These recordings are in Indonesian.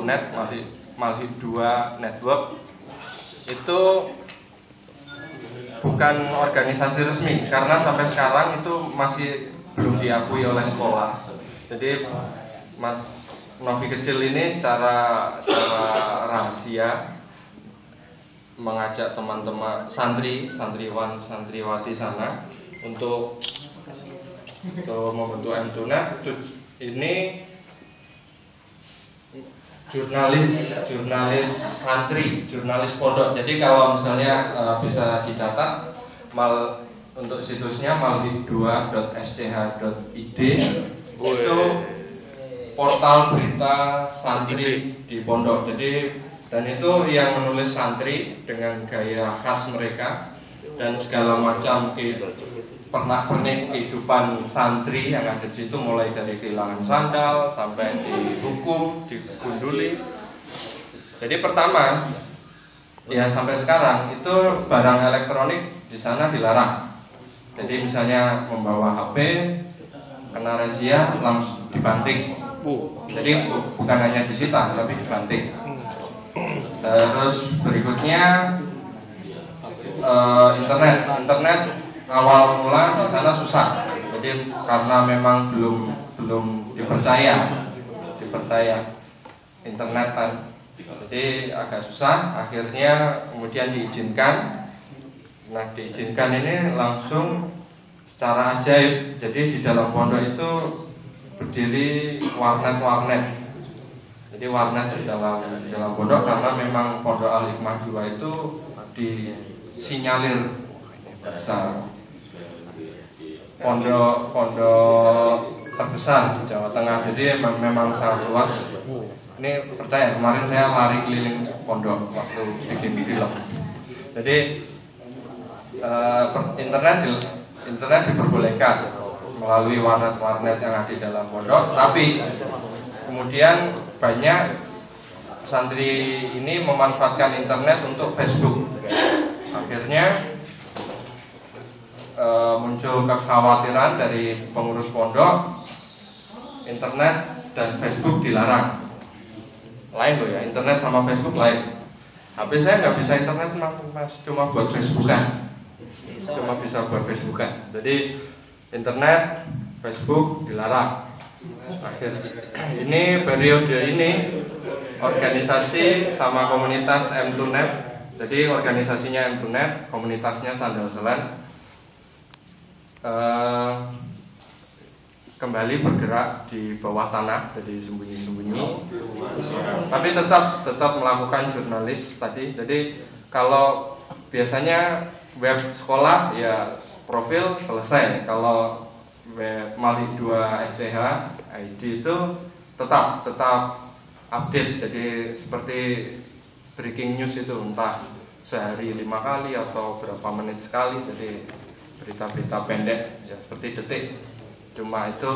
Mbunet, Malihdua Network, itu bukan organisasi resmi karena sampai sekarang itu masih belum diakui oleh sekolah. Jadi Mas Novi kecil ini secara rahasia mengajak teman-teman santriwan santriwati sana untuk membentuk Mbunet ini, jurnalis santri, jurnalis pondok. Jadi kalau misalnya bisa dicatat untuk situsnya maldi2.sch.id, itu portal berita santri di pondok. Jadi dan itu yang menulis santri dengan gaya khas mereka dan segala macam pernak-pernik kehidupan santri yang ada di situ, mulai dari kehilangan sandal sampai dihukum, digunduli. Jadi pertama, ya sampai sekarang itu barang elektronik di sana dilarang. Jadi misalnya membawa HP, kena razia langsung dibanting. Jadi bukan hanya disita tapi dibanting. Terus berikutnya internet. Awal mula di sana susah, jadi karena memang belum dipercaya internetan, jadi agak susah. Akhirnya kemudian diizinkan. Nah, diizinkan ini langsung secara ajaib. Jadi di dalam pondok itu berdiri warnet. Jadi warnet di dalam pondok, karena memang Pondok Al-Hikmah Jawa itu disinyalir besar. Pondok terbesar di Jawa Tengah, jadi memang sangat luas. Ini percaya, kemarin saya lari keliling pondok waktu bikin film. Jadi internet diperbolehkan melalui warnet-warnet yang ada di dalam pondok, tapi kemudian banyak santri ini memanfaatkan internet untuk Facebook. Akhirnya muncul kekhawatiran dari pengurus pondok, internet dan Facebook dilarang. Lain loh ya, internet sama Facebook lain. HP saya nggak bisa internet mas, cuma buat Facebookan, cuma bisa buat Facebookan. Jadi internet, Facebook dilarang. Akhir ini periode ini organisasi sama komunitas Mbunet. Jadi organisasinya Mbunet, komunitasnya Sandal Zelen. Kembali bergerak di bawah tanah, jadi sembunyi-sembunyi, tapi tetap melakukan jurnalis tadi. Jadi kalau biasanya web sekolah ya profil selesai, kalau web maldi2.sch.id itu tetap update. Jadi seperti breaking news itu, entah sehari 5 kali atau berapa menit sekali, jadi berita-berita pendek ya, seperti detik, cuma itu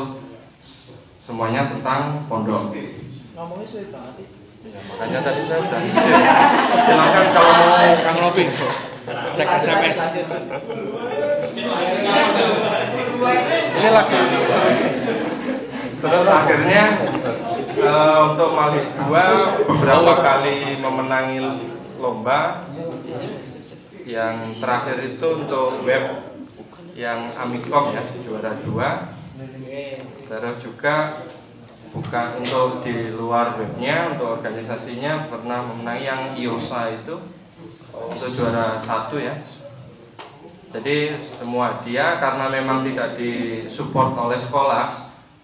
semuanya tentang pondok. Ngomongnya sulit banget ya, makanya tadi saya sudah izin. Silakan kalau mau Kang Loping cek SMS. Ini lagi terus akhirnya untuk Malihdua beberapa kali memenangi lomba. Yang terakhir itu untuk web yang Amikom ya, juara 2. Terus juga bukan untuk di luar webnya, untuk organisasinya pernah memenangi yang Iosa itu untuk juara 1 ya. Jadi semua dia, karena memang tidak disupport oleh sekolah,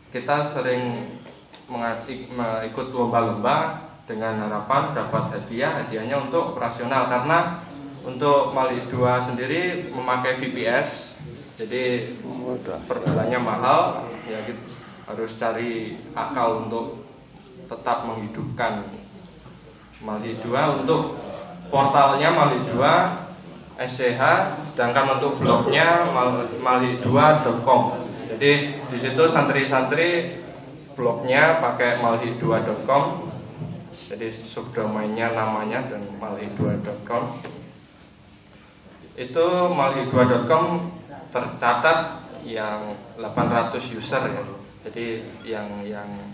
kita sering ikut lomba-lomba dengan harapan dapat hadiahnya untuk operasional, karena untuk Malihdua sendiri memakai VPS. Jadi perbulannya mahal ya, kita harus cari akal untuk tetap menghidupkan Malihdua. Untuk portalnya Malihdua.sch, sedangkan untuk blognya malihdua.com. Jadi di situ santri-santri blognya pakai malihdua.com. Jadi subdomainnya namanya dan malihdua.com. Itu malihdua.com tercatat yang 800 user ya. Jadi yang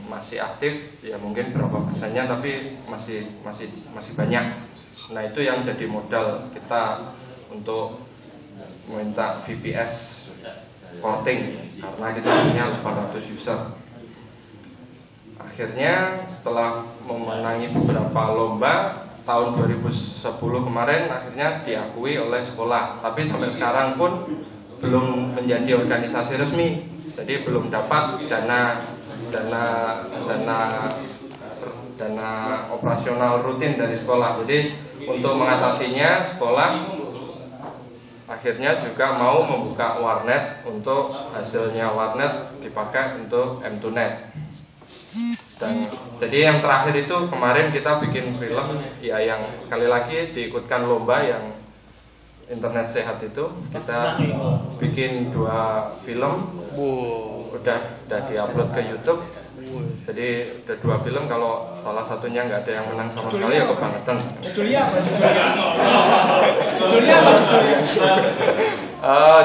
masih aktif ya mungkin berapa persennya, tapi masih banyak. Nah, itu yang jadi modal kita untuk meminta VPS porting, karena kita punya 400 user. Akhirnya setelah memenangi beberapa lomba tahun 2010 kemarin, akhirnya diakui oleh sekolah, tapi sampai sekarang pun belum menjadi organisasi resmi. Jadi belum dapat dana operasional rutin dari sekolah. Jadi untuk mengatasinya, sekolah akhirnya juga mau membuka warnet, untuk hasilnya warnet dipakai untuk M2Net. Jadi yang terakhir itu kemarin kita bikin film ya, yang sekali lagi diikutkan lomba yang internet sehat itu. Kita bikin 2 film, udah diupload ke YouTube. Jadi ada 2 film, kalau salah satunya nggak ada yang menang sama sekali ya kebangetan.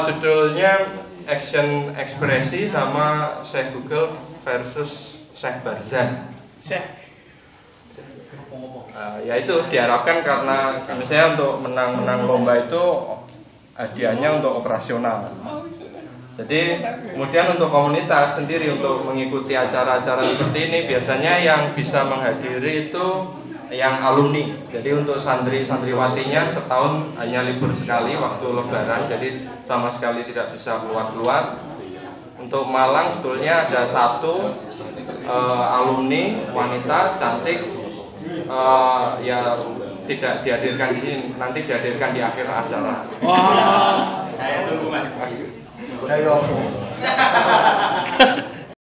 Judulnya Action Ekspresi sama Search Google versus Sek. Ya itu diharapkan, karena misalnya untuk menang lomba itu hadiahnya untuk operasional. Jadi kemudian untuk komunitas sendiri, untuk mengikuti acara-acara seperti ini, biasanya yang bisa menghadiri itu yang alumni. Jadi untuk santri-santriwatinya setahun hanya libur sekali waktu lebaran, jadi sama sekali tidak bisa keluar-keluar. Untuk Malang sebetulnya ada 1 alumni wanita cantik, ya tidak dihadirkan di sini, nanti dihadirkan di akhir acara. Wah, saya tunggu mas.